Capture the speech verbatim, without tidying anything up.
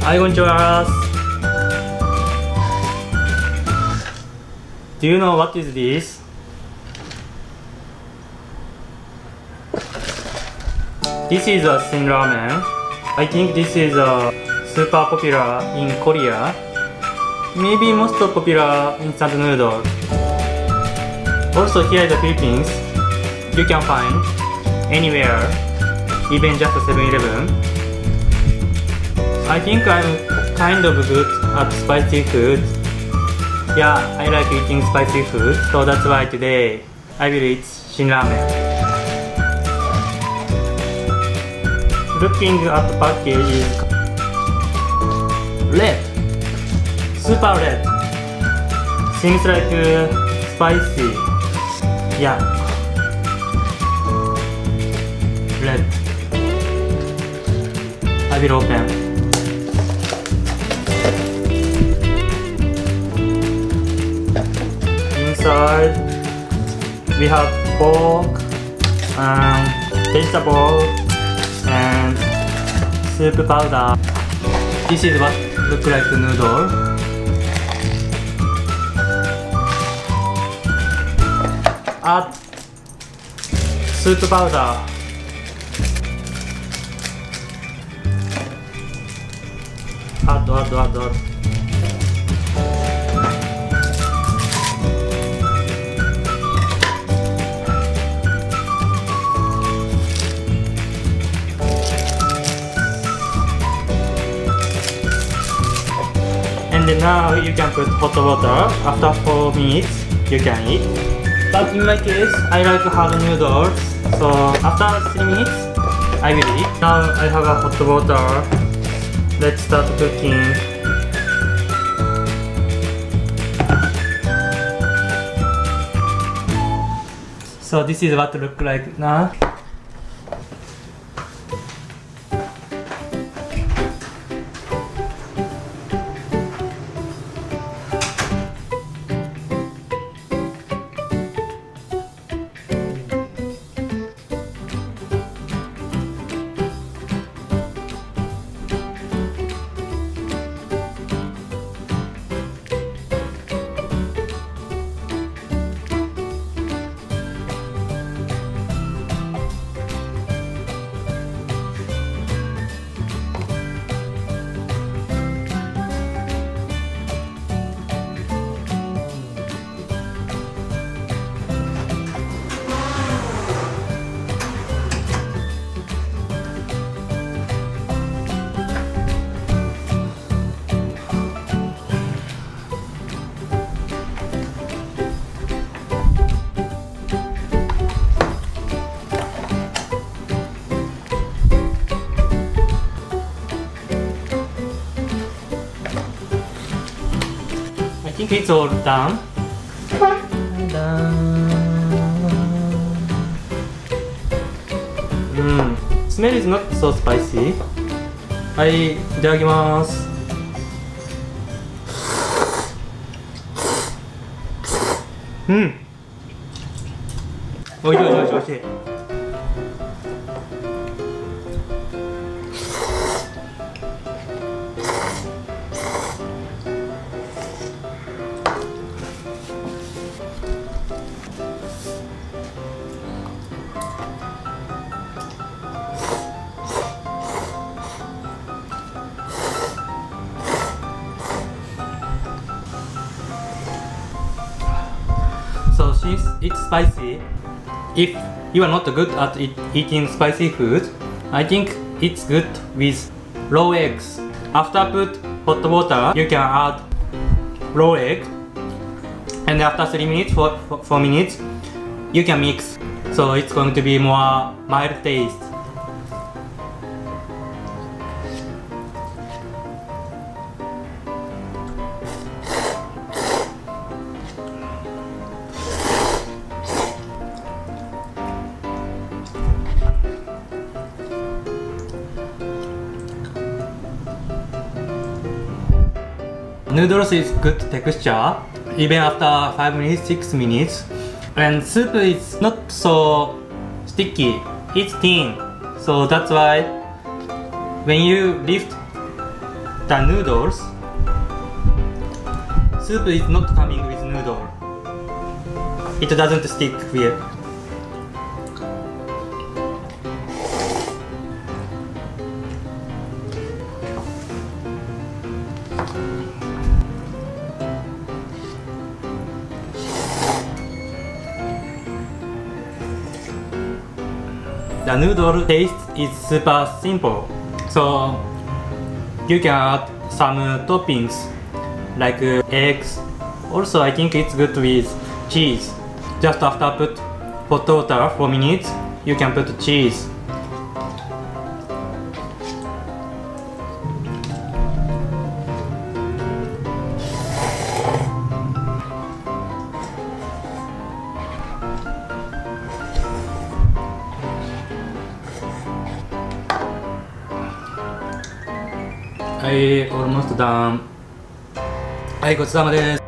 はい、こんにちは。Do you know what is this? This is a thin ramen. I think this is a super popular in Korea. Maybe most popular instant noodle. Also here in the Philippines, you can find anywhere, even just seven eleven. I think I'm kind of good at spicy food. Yeah, I like eating spicy food, so that's why today I will eat Shin Ramen.Looking at the package is red, super red. Seems like uh, spicy. Yeah, red. I will open. Inside we have pork and vegetable.And soup powder. This is what look like noodle. Add soup powder. Add, add, add, add. And now you can put hot water. After four minutes, you can eat. But in my case, I like hard noodles, so after three minutes, I will eat. Now I have a hot water. Let's start cooking. So this is what it looks like now.I think it's all done. Mm. Smell is not so spicy. はい、いただきます。うん。おいしいおいしいおいしい。It's spicy. If you are not good at it, eating spicy food, I think it's good with raw eggs. After put hot water, you can add raw egg, and after three minutes, four, four minutes, you can mix. So it's going to be more mild taste. Noodles is good texture, even after five minutes, six minutes. And soup is not so sticky, it's thin. So that's why when you lift the noodles, soup is not coming with noodle. It doesn't stick well. The noodle taste is super simple, so you can add some toppings like eggs. Also, I think it's good with cheese. Just after put hot water for minutes, you can put cheese.はい、almost done。はい、ごちそうさまです。